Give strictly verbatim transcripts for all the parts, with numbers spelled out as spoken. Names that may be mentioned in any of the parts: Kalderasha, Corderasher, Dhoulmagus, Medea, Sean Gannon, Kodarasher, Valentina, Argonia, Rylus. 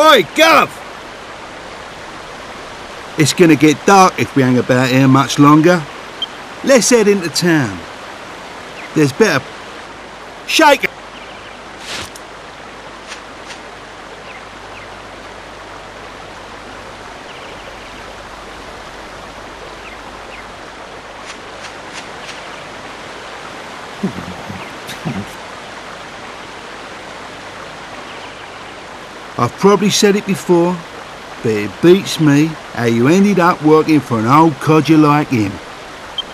Oi, Gav! It's gonna get dark if we hang about here much longer. Let's head into town. There's better... Shake it! I've probably said it before, but it beats me how you ended up working for an old codger like him.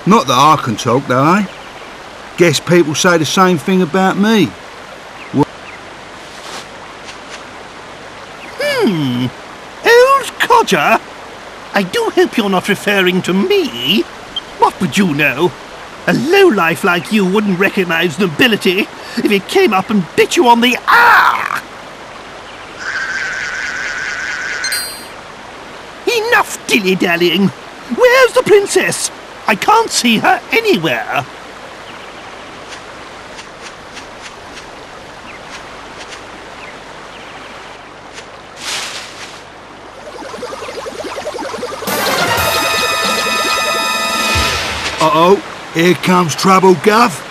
Not that I can talk though, eh? Guess people say the same thing about me. Well, hmm, old codger? I do hope you're not referring to me. What would you know? A lowlife like you wouldn't recognise nobility if it came up and bit you on the ah! Enough dilly-dallying! Where's the princess? I can't see her anywhere. Uh-oh, here comes trouble, Gav.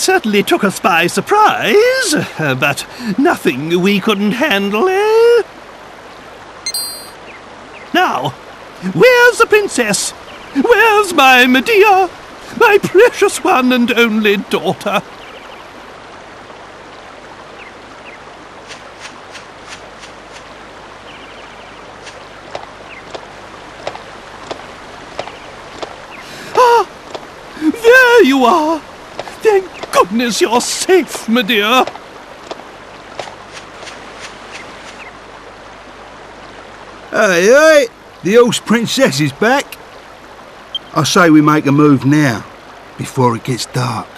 Certainly took us by surprise, uh, but nothing we couldn't handle, eh? Now, where's the princess? Where's my Medea? My precious one and only daughter? Ah! There you are! Thank goodness you're safe, my dear. Hey, hey, the old princess is back. I say we make a move now, before it gets dark.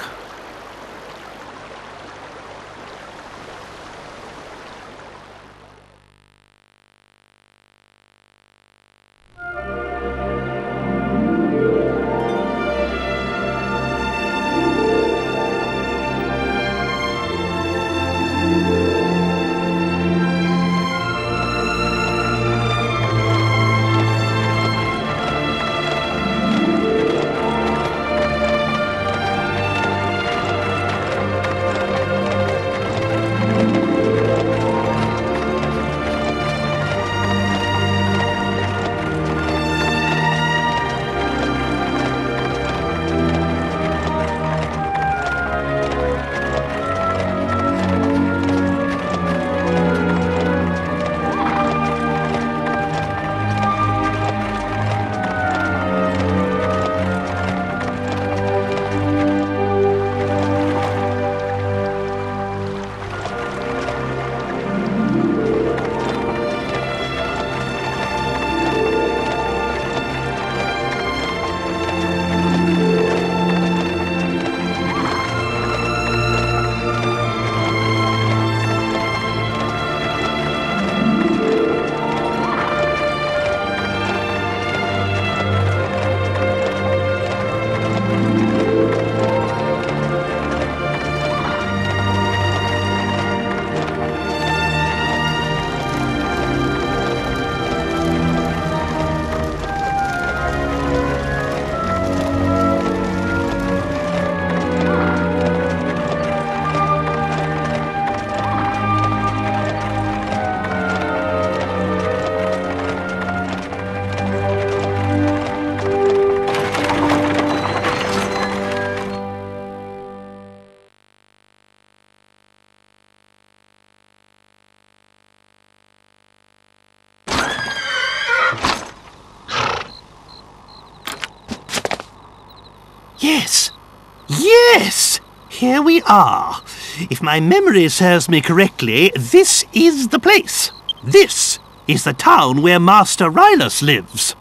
Yes, here we are. If my memory serves me correctly, this is the place. This is the town where Master Rylus lives.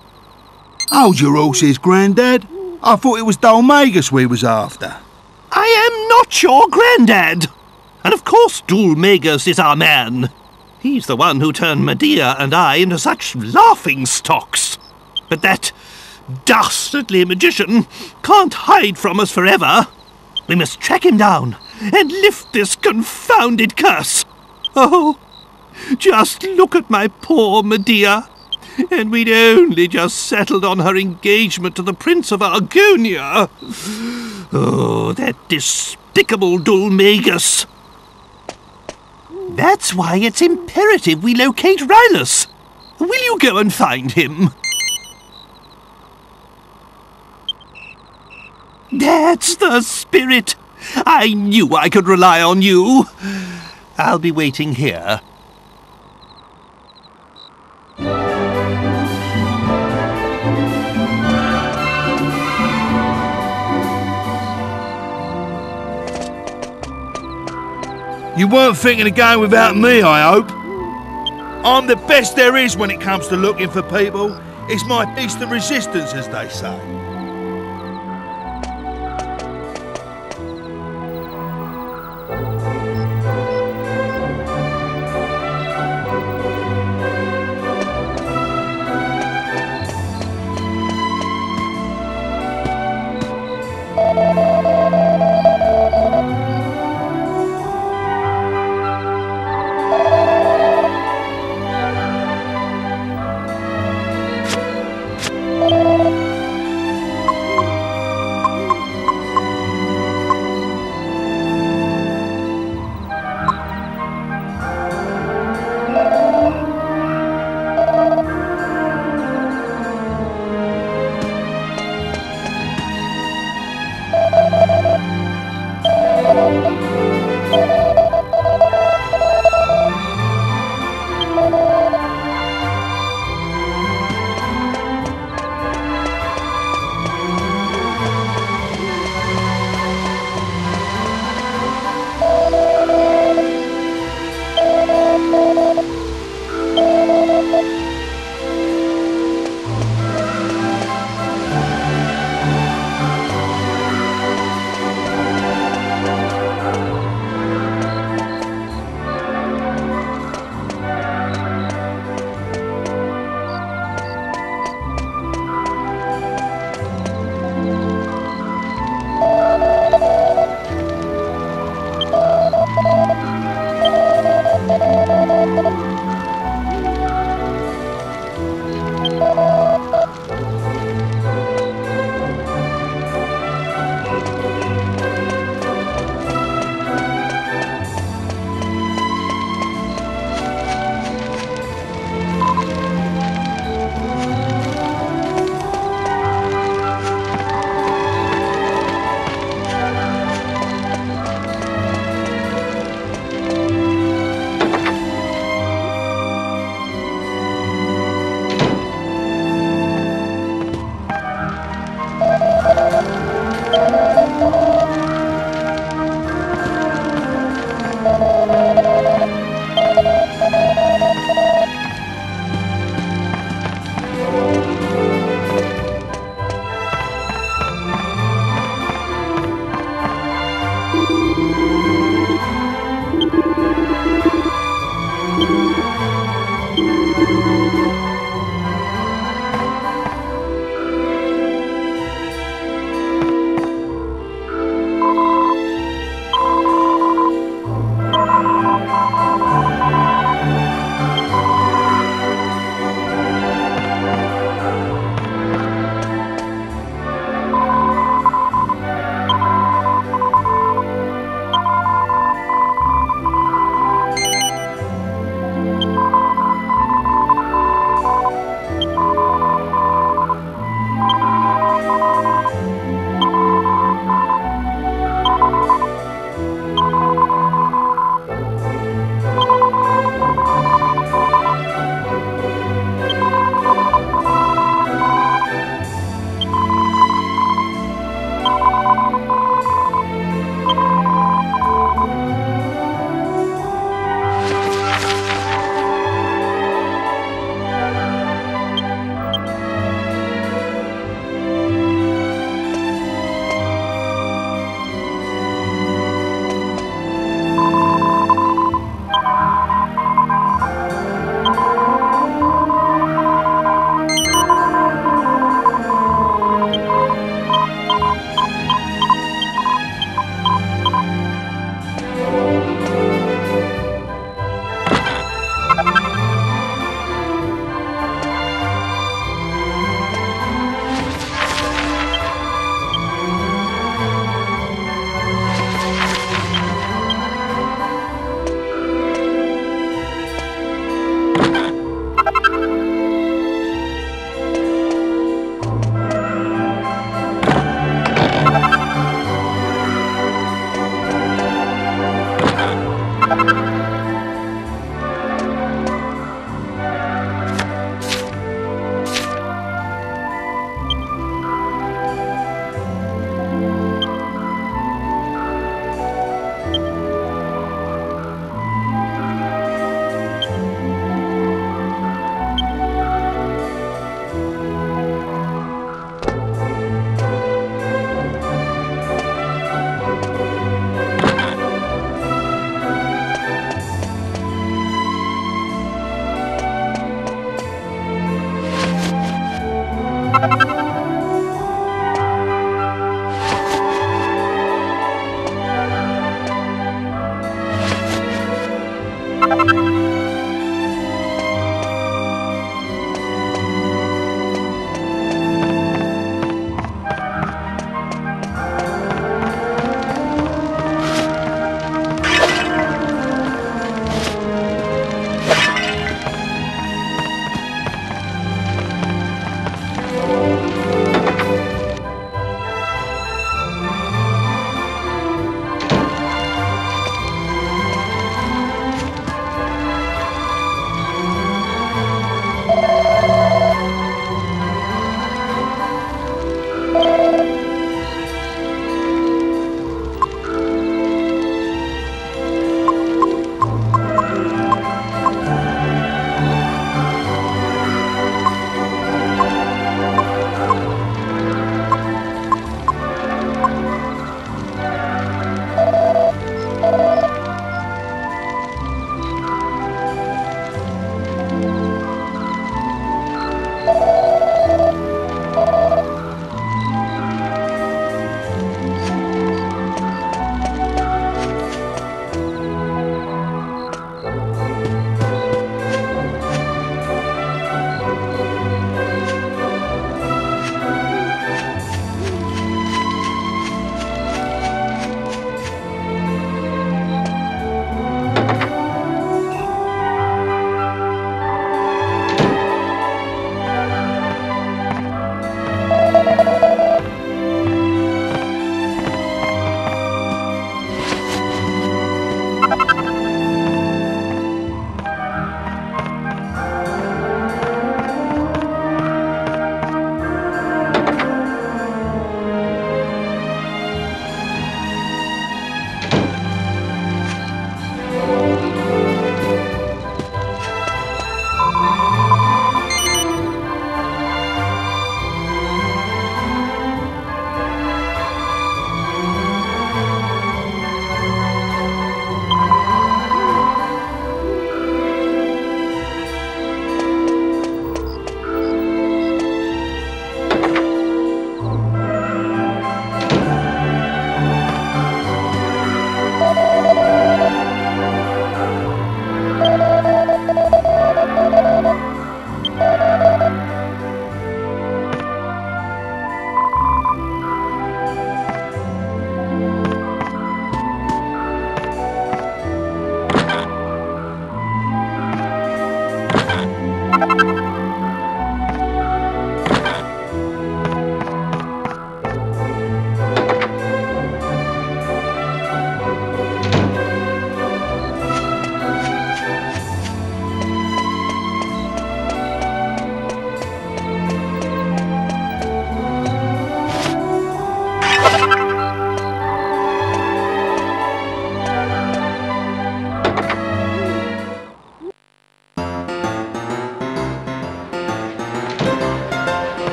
Hold your horses, Grandad. I thought it was Dhoulmagus we was after. I am not your Grandad. And of course Dhoulmagus is our man. He's the one who turned Medea and I into such laughing stocks. But that dastardly magician can't hide from us forever. We must track him down and lift this confounded curse. Oh, just look at my poor Medea. And we'd only just settled on her engagement to the Prince of Argonia. Oh, that despicable Dhoulmagus. That's why it's imperative we locate Rylus. Will you go and find him? That's the spirit. I knew I could rely on you. I'll be waiting here. You weren't thinking of going without me, I hope. I'm the best there is when it comes to looking for people. It's my piece of resistance, as they say.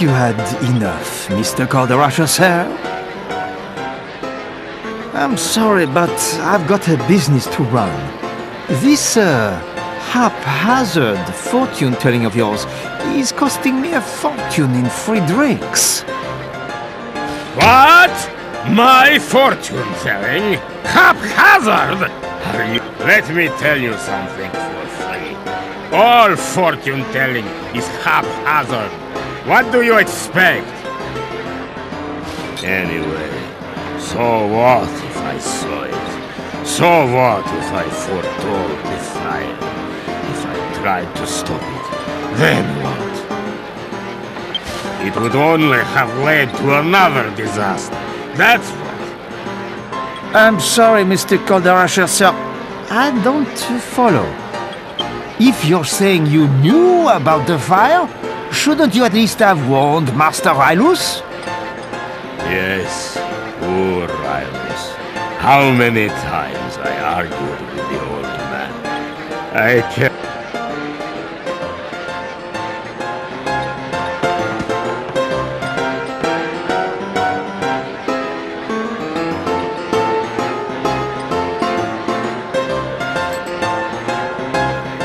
think you had enough, Mister Corderasher, sir? I'm sorry, but I've got a business to run. This uh, haphazard fortune-telling of yours is costing me a fortune in free drinks. What? My fortune-telling? Haphazard? Are you... Let me tell you something for free. All fortune-telling is haphazard. What do you expect? Anyway, so what if I saw it? So what if I foretold the fire? If I tried to stop it, then what? It would only have led to another disaster. That's what. I'm sorry, Mister Kodarasher, sir. I don't follow. If you're saying you knew about the fire, shouldn't you at least have warned Master Rylus? Yes, poor Rylus. How many times I argued with the old man. I can't...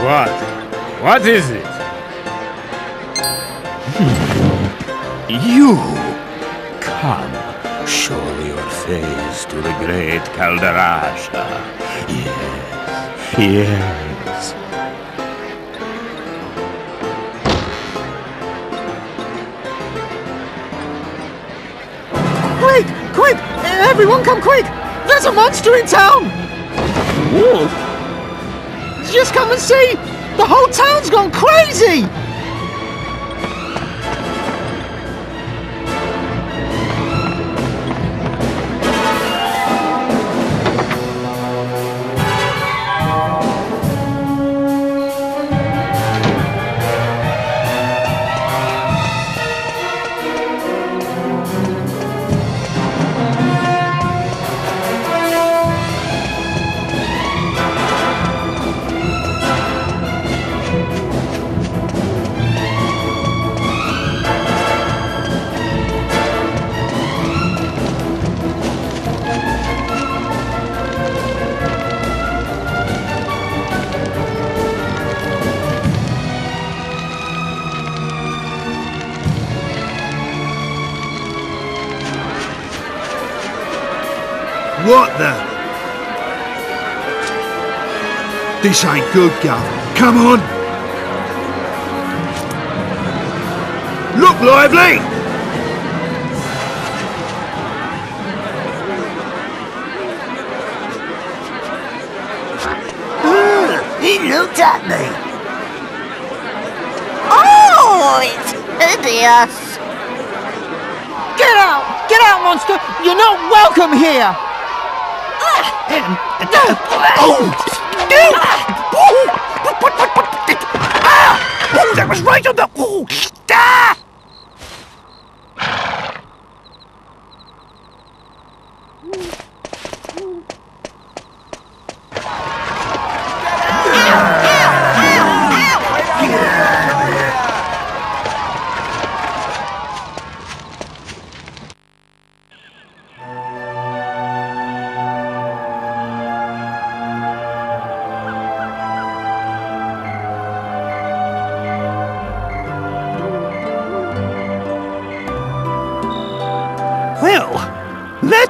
What? What is it? You! Come, show your face to the great Kalderasha. Yes, yes. Quick, quick! Everyone come quick! There's a monster in town! Wolf? Just come and see! The whole town's gone crazy! What the? This ain't good, Gav. Come on! Look lively! Mm, he looked at me! Oh, it's hideous! Get out! Get out, monster! You're not welcome here! Oh, that was right on the... Oh, ah! That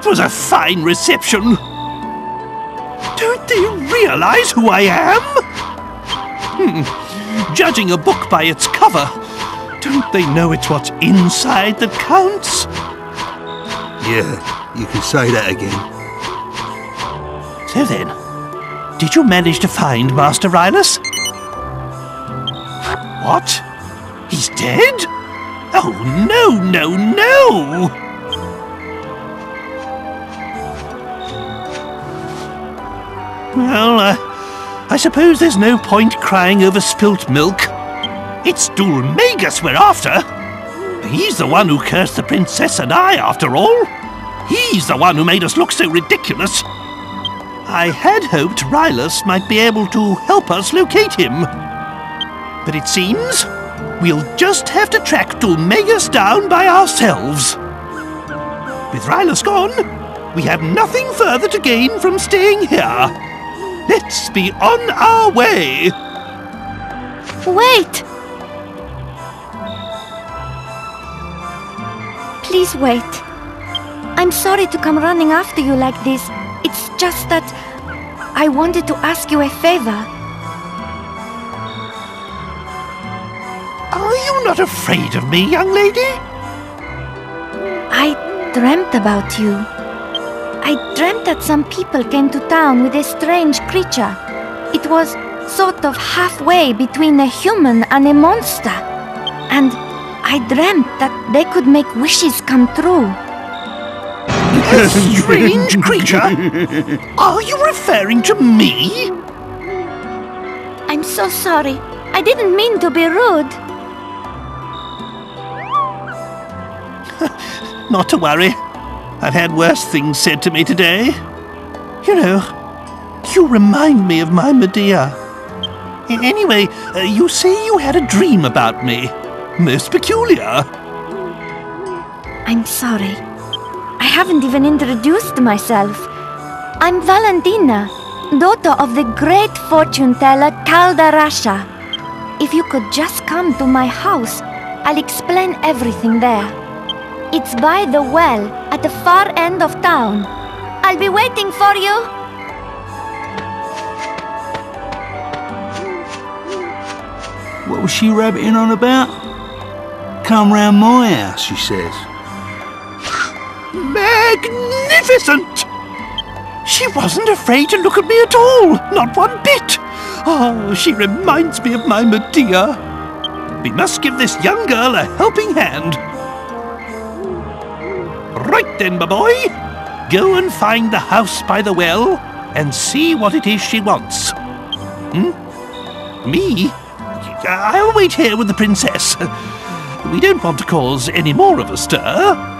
was a fine reception. Don't they realize who I am? Hmm. Judging a book by its cover, don't they know it's what's inside that counts? Yeah, you can say that again. So then, did you manage to find Master Rylus? What? He's dead? Oh, no, no, no! Well, uh, I suppose there's no point crying over spilt milk. It's Dhoulmagus we're after. He's the one who cursed the princess and I, after all. He's the one who made us look so ridiculous. I had hoped Rylus might be able to help us locate him. But it seems We'll just have to track Dhoulmagus down by ourselves. With Rylus gone, we have nothing further to gain from staying here. Let's be on our way. Wait! Please wait. I'm sorry to come running after you like this. It's just that I wanted to ask you a favor. Are you not afraid of me, young lady? I dreamt about you. I dreamt that some people came to town with a strange creature. It was sort of halfway between a human and a monster. And I dreamt that they could make wishes come true. A strange creature? Are you referring to me? I'm so sorry. I didn't mean to be rude. Not to worry. I've had worse things said to me today. You know, you remind me of my Medea. Anyway, uh, you say you had a dream about me. Most peculiar. I'm sorry. I haven't even introduced myself. I'm Valentina, daughter of the great fortune-teller Kalderasha. If you could just come to my house, I'll explain everything there. It's by the well, at the far end of town. I'll be waiting for you. What was she rabbiting on about? Come round my house, she says. Magnificent! She wasn't afraid to look at me at all, not one bit. Oh, she reminds me of my Medea. We must give this young girl a helping hand. Right then, my boy. Go and find the house by the well and see what it is she wants. Hmm? Me? I'll wait here with the princess. We don't want to cause any more of a stir.